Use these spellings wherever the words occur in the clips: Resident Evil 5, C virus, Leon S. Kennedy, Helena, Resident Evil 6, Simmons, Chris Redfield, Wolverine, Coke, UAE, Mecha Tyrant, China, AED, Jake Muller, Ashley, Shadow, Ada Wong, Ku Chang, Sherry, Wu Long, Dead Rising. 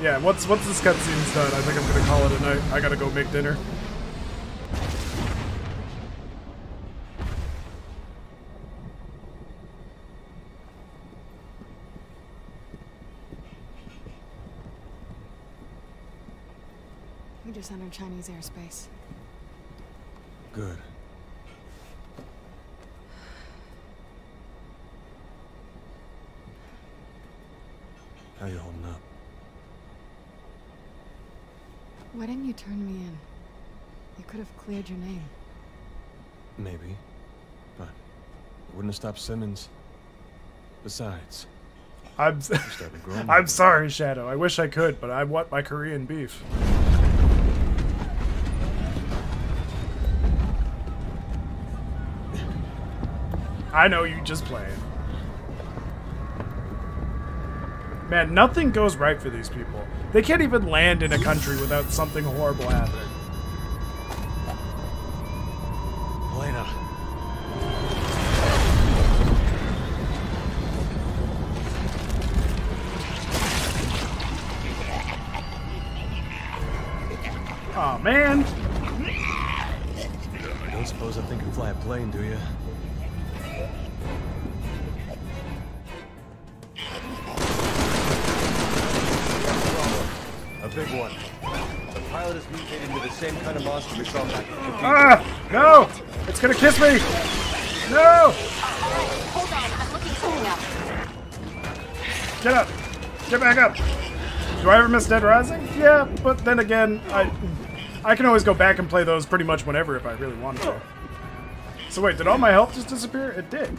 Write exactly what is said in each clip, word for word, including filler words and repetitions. Yeah, once once this cutscene's done, I think I'm gonna call it a night. I gotta go make dinner. We just entered Chinese airspace. Good. How you holding up? Why didn't you turn me in? You could have cleared your name. Maybe. But it wouldn't have stopped Simmons. Besides... I'm, I'm sorry, Shadow. I wish I could, but I want my Korean beef. I know, you just play it. Man, nothing goes right for these people. They can't even land in a country without something horrible happening. Helena. Aw, oh, man. You don't suppose I think you can fly a plane, do you? Big one. The pilot is mutated into the same kind of monster we saw back in the fifties. Ah! No! It's gonna kiss me! No! Hold on, I'm looking something up. Get up! Get back up! Do I ever miss Dead Rising? Yeah, but then again, I I can always go back and play those pretty much whenever if I really wanted to. So wait, did all my health just disappear? It did.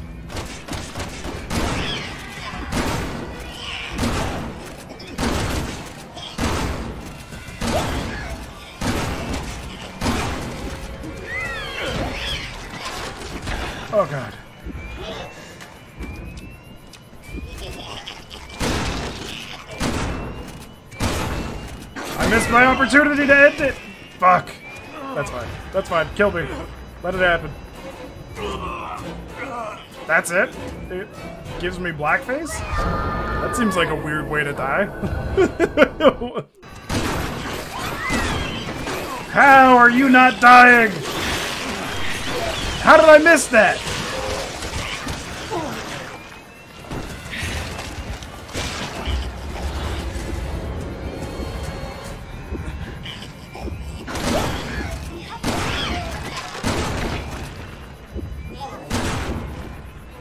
Oh god. I missed my opportunity to end it! Fuck. That's fine. That's fine. Kill me. Let it happen. That's it? It gives me blackface? That seems like a weird way to die. How are you not dying? How did I miss that?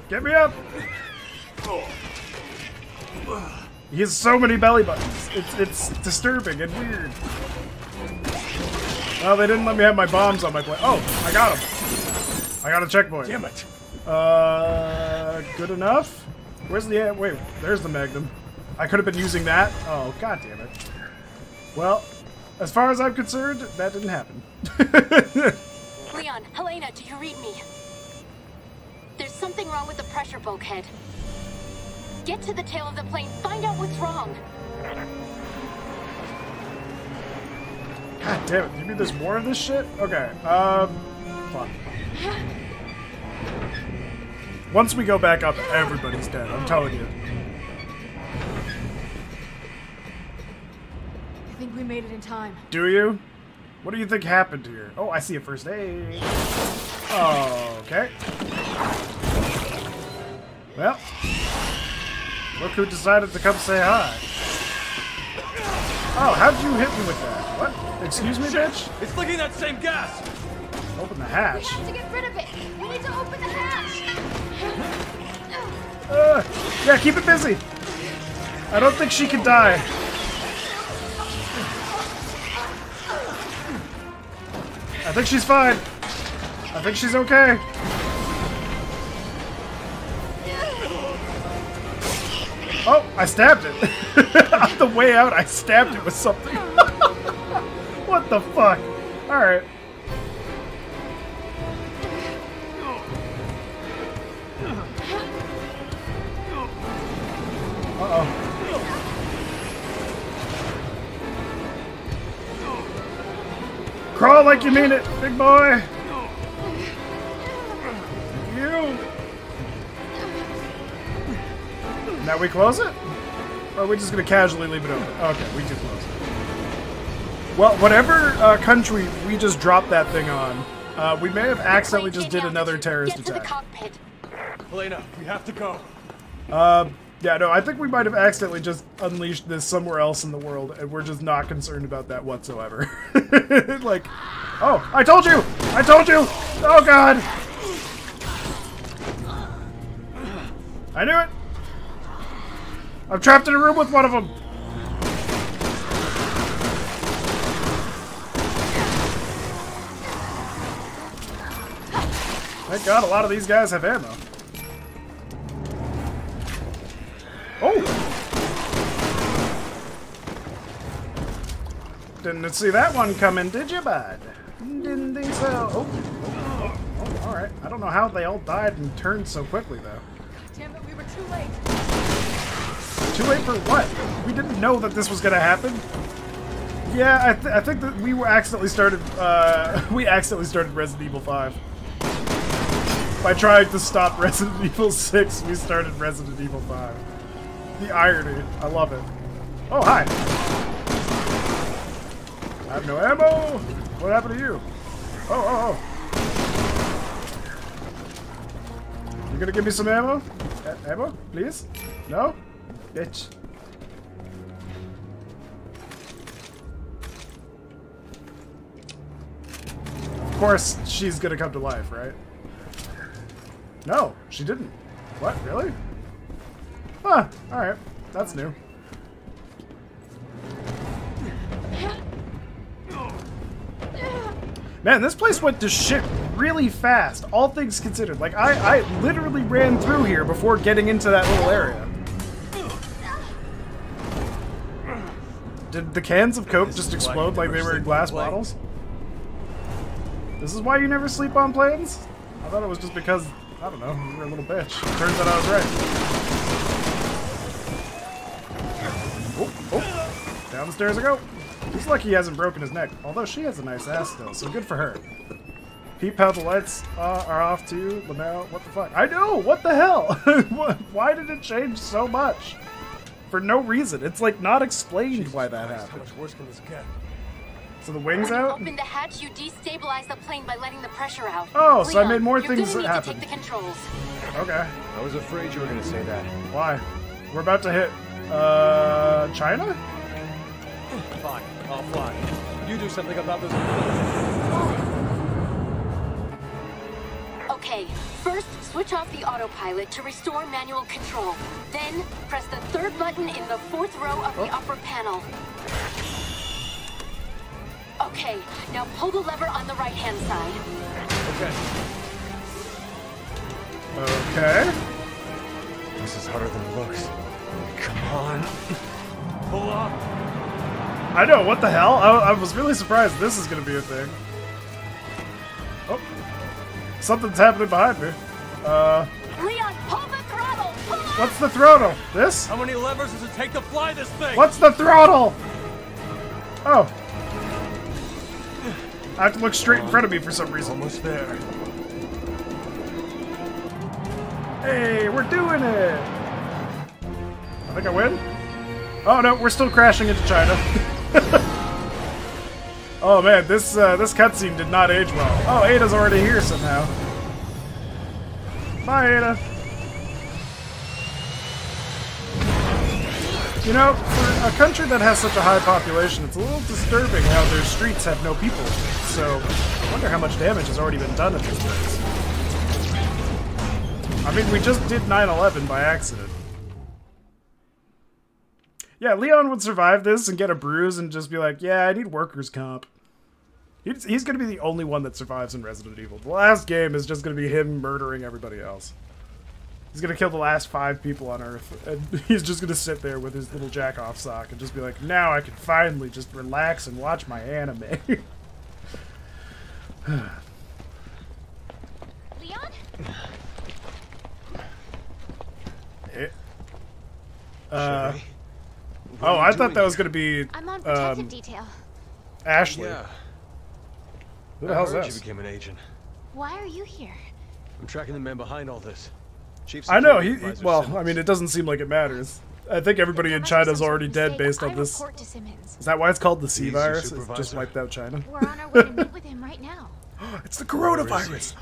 Get me up! He has so many belly buttons. It's, it's disturbing and weird. Well, they didn't let me have my bombs on my plate. Oh, I got him. I got a checkpoint. Damn it. Uh, good enough? Where's the... Wait, there's the Magnum. I could have been using that. Oh, god damn it. Well, as far as I'm concerned, that didn't happen. Leon, Helena, do you read me? There's something wrong with the pressure bulkhead. Get to the tail of the plane. Find out what's wrong. God damn it. You mean there's more of this shit? Okay. Um, fuck. Once we go back up, everybody's dead, I'm telling you. I think we made it in time. Do you? What do you think happened here? Oh, I see a first aid. Oh, okay. Well, look who decided to come say hi. Oh, how'd you hit me with that? What? Excuse me, bitch? It's licking that same gas! Open the hatch. We have to get rid of it. We need to open the hatch. Uh, yeah, keep it busy. I don't think she can die. I think she's fine. I think she's okay. Oh, I stabbed it. On the way out, I stabbed it with something. What the fuck? All right. Uh-oh. Crawl like you mean it, big boy! You! Now we close it? Or are we just going to casually leave it open? Okay, we too close. Well, whatever uh, country we just dropped that thing on, uh, we may have accidentally just did another terrorist attack. Get to the cockpit. Helena, we have to go. Uh, yeah, no, I think we might have accidentally just unleashed this somewhere else in the world, and we're just not concerned about that whatsoever. Like, oh, I told you! I told you! Oh, God! I knew it! I'm trapped in a room with one of them! Thank God a lot of these guys have ammo. Oh! Didn't see that one coming, did you, bud? Didn't think so. Oh, oh, oh, oh alright. I don't know how they all died and turned so quickly, though. Damn it, we were too late. Too late for what? We didn't know that this was gonna happen. Yeah, I, th I think that we were accidentally started. Uh, we accidentally started Resident Evil five. By trying to stop Resident Evil six, we started Resident Evil five. The irony. I love it. Oh, hi! I have no ammo! What happened to you? Oh, oh, oh. You gonna give me some ammo? A ammo? Please? No? Bitch. Of course, she's gonna come to life, right? No, she didn't. What, really? Huh, alright. That's new. Man, this place went to shit really fast, all things considered. Like, I, I literally ran through here before getting into that little area. Did the cans of Coke just explode like they were glass bottles? This is why you never sleep on planes? I thought it was just because... I don't know, you're a little bitch. Turns out I was right. Oh, oh. Down the stairs I go. He's lucky he hasn't broken his neck, although she has a nice ass still, so good for her. Peep how the lights uh, are off too, but now, what the fuck? I know, what the hell? Why did it change so much? For no reason. It's like not explained Jesus why that Christ, happened. How much worse can this get? So the wings when you out? Open the hatch, you destabilize the plane by letting the pressure out. Oh, Leon, so I made more things happen. You're gonna need to take the controls. Okay. I was afraid you were gonna say that. Why? We're about to hit, uh, China? Fine, I'll fly. You do something about this. Okay, first, switch off the autopilot to restore manual control. Then, press the third button in the fourth row of oh. the upper panel. Okay, now pull the lever on the right-hand side. Okay. Okay. This is harder than it looks. Come on. Pull up. I know, what the hell? I, I was really surprised this is going to be a thing. Oh. Something's happening behind me. Uh. Leon, pull the throttle! Pull up! What's the throttle? This? How many levers does it take to fly this thing? What's the throttle? Oh. I have to look straight in front of me for some reason. Almost there. Hey, we're doing it! I think I win? Oh no, we're still crashing into China. Oh man, this uh, this cutscene did not age well. Oh, Ada's already here somehow. Bye, Ada. You know, for a country that has such a high population, it's a little disturbing how their streets have no people. So, I wonder how much damage has already been done at this place. I mean, we just did nine eleven by accident. Yeah, Leon would survive this and get a bruise and just be like, yeah, I need workers' comp. He's, he's going to be the only one that survives in Resident Evil. The last game is just going to be him murdering everybody else. He's gonna kill the last five people on Earth, and he's just gonna sit there with his little jack-off sock and just be like, now I can finally just relax and watch my anime. Leon? It, uh, oh, I thought that was gonna be, I'm on protective um, detail. Ashley. Yeah. Who the hell's that? I heard you became an agent. Why are you here? I'm tracking the man behind all this. I know, he, he well, Simmons. I mean, it doesn't seem like it matters. I think everybody in China is already dead based on this. Is that why it's called the C virus? It just wiped out China. We're on our way to meet with him right now. It's the coronavirus.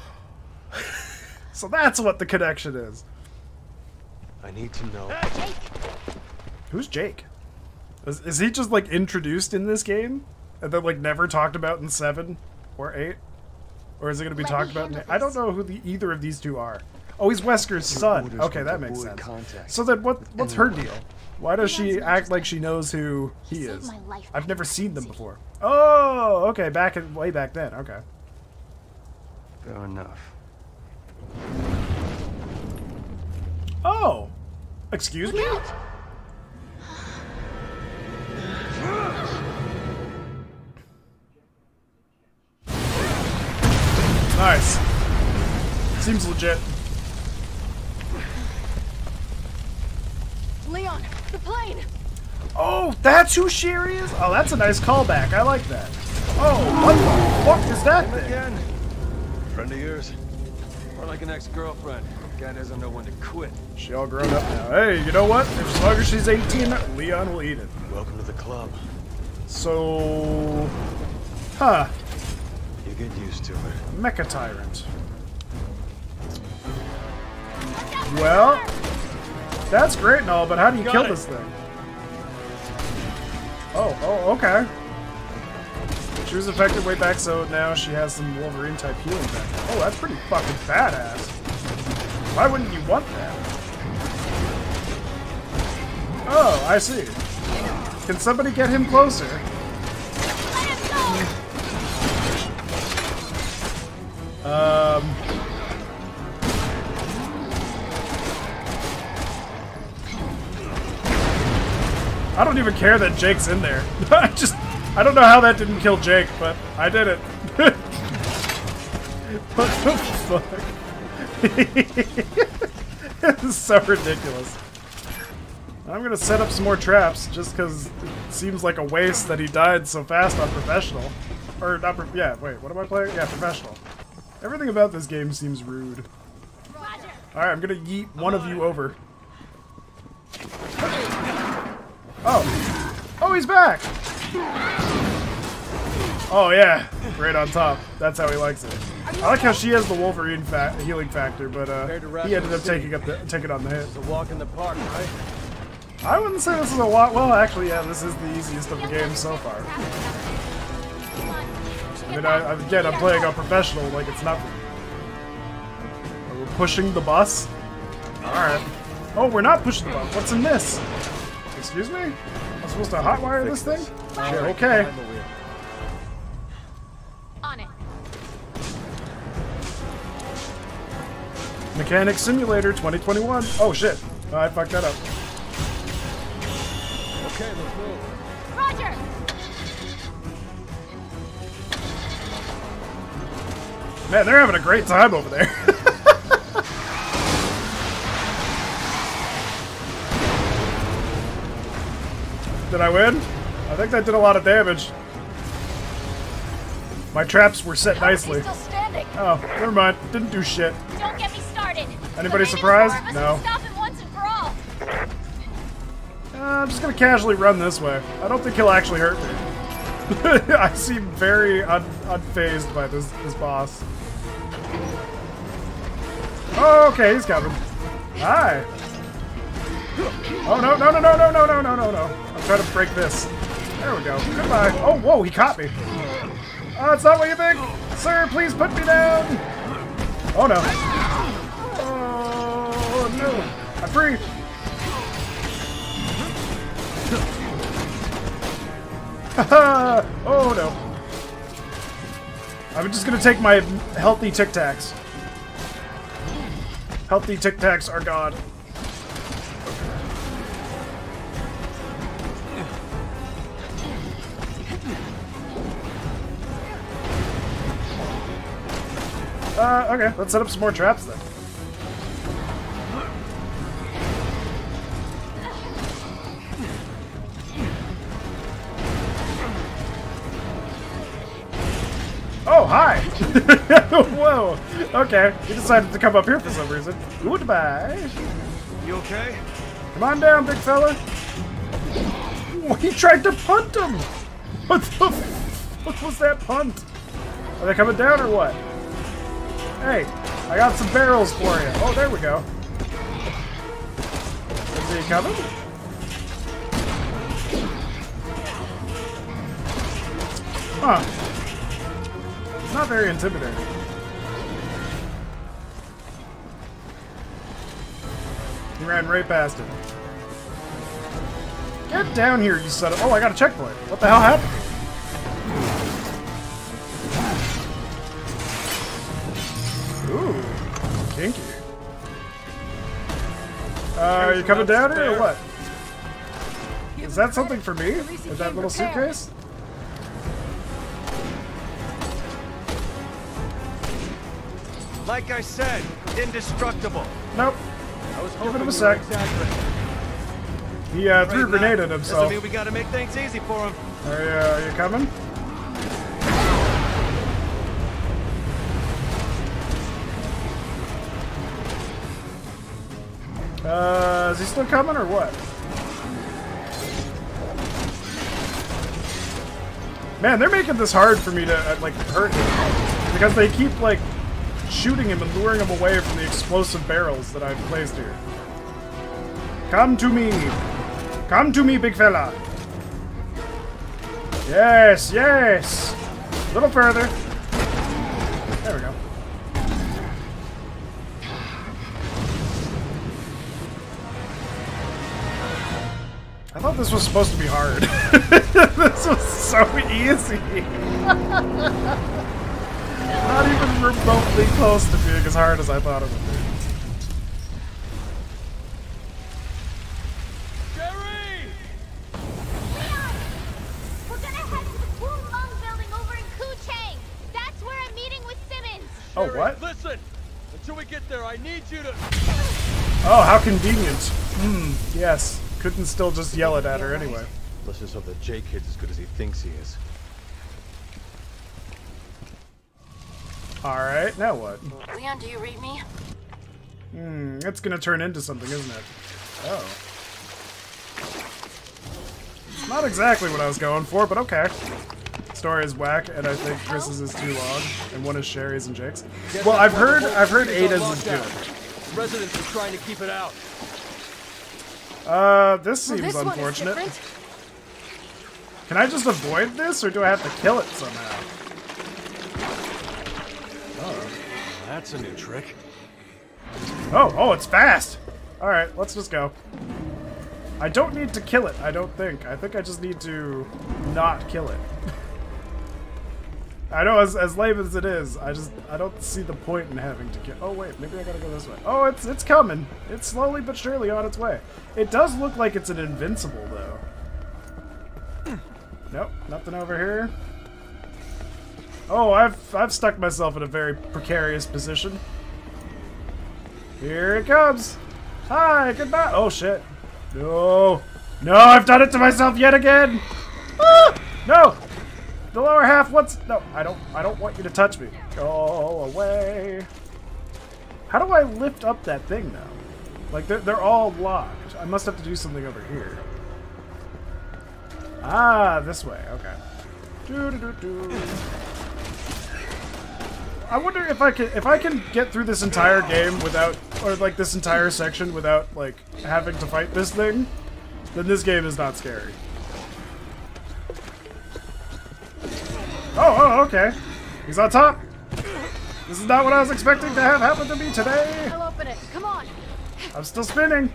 So that's what the connection is. I need to know. Jake. Who's Jake? Is, is he just like introduced in this game and then like never talked about in seven or eight? Or is it going to be Let talked about in eight? I don't know who the, either of these two are. Oh, he's Wesker's son. Okay, that makes sense. So then what, what's her deal? Why does she act like she knows who he is? I've never seen them before. Oh, okay, back in, way back then. Okay. Fair enough. Oh! Excuse me? Nice. Seems legit. Leon, the plane! Oh, that's who Sherry is? Oh, that's a nice callback. I like that. Oh, what the fuck is that thing? Again. Friend of yours? Or like an ex-girlfriend. God doesn't know when to quit. She all grown up now. Hey, you know what? If as long as she's eighteen, Leon will eat it. Welcome to the club. So... Huh. You get used to it. Mecha Tyrant. Well... That's great and all, but how do you Got kill it. this thing? Oh, oh, okay. She was affected way back, so now she has some Wolverine-type healing back. Oh, that's pretty fucking badass. Why wouldn't you want that? Oh, I see. Can somebody get him closer? Let him go. Um... I don't even care that Jake's in there. I just... I don't know how that didn't kill Jake, but I did it. What the fuck? This is so ridiculous. I'm gonna set up some more traps, just because it seems like a waste that he died so fast on Professional. Or not... Pro yeah, wait, what am I playing? Yeah, Professional. Everything about this game seems rude. Alright, I'm gonna yeet one of you over. Oh. Oh, he's back! Oh, yeah. Right on top. That's how he likes it. I like how she has the Wolverine fa healing factor, but uh, he ended up taking up the, taking on the hit. It's a walk in the park, right? I wouldn't say this is a walk. Well, actually, yeah, this is the easiest of the game so far. I mean, I, again, I'm playing on Professional like it's nothing. We're pushing the bus? Alright. Oh, we're not pushing the bus. What's in this? Excuse me? I'm supposed to hotwire this thing? Sure, okay. On it. Mechanic Simulator twenty twenty-one. Oh shit. Oh, I fucked that up. Okay, let's move. Roger. Man, they're having a great time over there. Did I win? I think that did a lot of damage. My traps were set nicely. Oh, never mind. Didn't do shit. Don't get me started. Anybody surprised? No. Uh, I'm just gonna casually run this way. I don't think he'll actually hurt me. I seem very un unfazed by this this boss. Oh, okay, he's coming. Hi. Oh no no no no no no no no no no! I'm trying to break this. There we go. Goodbye. Oh whoa, he caught me. Oh, it's not what you think, sir. Please put me down. Oh no. Oh no. I'm free. Haha. Oh no. I'm just gonna take my healthy Tic Tacs. Healthy Tic Tacs are gone. Uh, okay, let's set up some more traps then. Oh, hi! Whoa! Okay, he decided to come up here for some reason. Goodbye! You okay? Come on down, big fella. Ooh, he tried to punt him. What the fuck was that punt? Are they coming down or what? Hey, I got some barrels for you. Oh, there we go. Is he coming? Huh. It's not very intimidating. He ran right past him. Get down here, you son of- Oh, I got a checkpoint. What the hell happened? Ooh, kinky. Uh, are you coming down here or what? Is that something for me? Is that little suitcase? Like I said, indestructible. Nope. I was hoping. Give him a sec. Exactly. He uh, threw a grenade at himself. We gotta make things easy for him. Are you, uh, are you coming? Uh, is he still coming or what? Man, they're making this hard for me to, uh, like, hurt him. Because they keep, like, shooting him and luring him away from the explosive barrels that I've placed here. Come to me! Come to me, big fella! Yes, yes! A little further. There we go. I thought this was supposed to be hard. This was so easy. Not even remotely close to being as hard as I thought it would be. Sherry! Leon! We're gonna head to the Wu Long building over in Ku Chang. That's where I'm meeting with Simmons. Oh, Sherry, what? Listen! Until we get there, I need you to... Oh, how convenient. Hmm, yes. Couldn't still just yell it at her anyway. Let's just hope that Jake kid's as good as he thinks he is. Alright, now what? Leon, do you read me? Hmm, it's gonna turn into something, isn't it? Oh. Not exactly what I was going for, but okay. Story is whack, and I think Chris's is too long, and one is Sherry's and Jake's. Well, I've heard I've heard Ada's is good. Residents are trying to keep it out. Uh, this seems well, this unfortunate. Can I just avoid this, or do I have to kill it somehow? Oh, that's a new trick. Oh, oh, it's fast! Alright, let's just go. I don't need to kill it, I don't think. I think I just need to not kill it. I know, as, as lame as it is, I just, I don't see the point in having to get... Oh, wait, maybe I gotta go this way. Oh, it's it's coming. It's slowly but surely on its way. It does look like it's an invincible, though. Nope, nothing over here. Oh, I've, I've stuck myself in a very precarious position. Here it comes. Hi, goodbye. Oh, shit. No. No, I've done it to myself yet again. Ah, no. The lower half, what's... No, I don't I don't want you to touch me. Go away. How do I lift up that thing, though? Like, they're, they're all locked. I must have to do something over here. Ah, this way. Okay. Doo-doo-doo-doo. I wonder if I can if I can get through this entire game without... Or, like, this entire section without, like, having to fight this thing, then this game is not scary. Oh, oh, okay. He's on top. This is not what I was expecting to have happen to me today. I'll open it. Come on. I'm still spinning.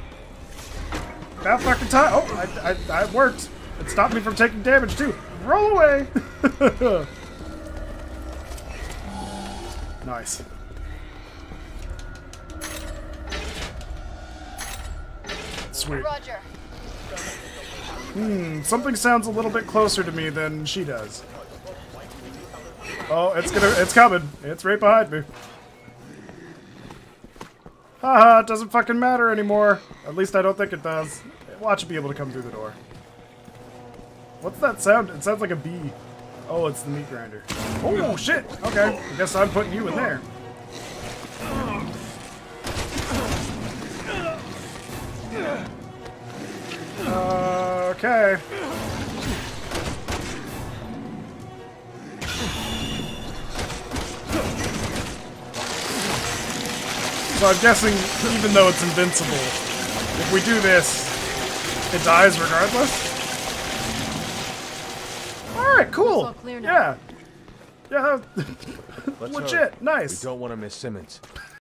That fucking time. Oh, I, I, I worked. It stopped me from taking damage too. Roll away. Nice. Sweet. Roger. Hmm. Something sounds a little bit closer to me than she does. Oh, it's gonna, it's coming. It's right behind me. Haha, it doesn't fucking matter anymore. At least I don't think it does. Watch it be able to come through the door. What's that sound? It sounds like a bee. Oh, it's the meat grinder. Oh, shit! Okay, I guess I'm putting you in there. Okay. So I'm guessing, even though it's invincible, if we do this, it dies regardless? Alright, cool! Yeah! Yeah, legit, nice! We don't want to miss Simmons.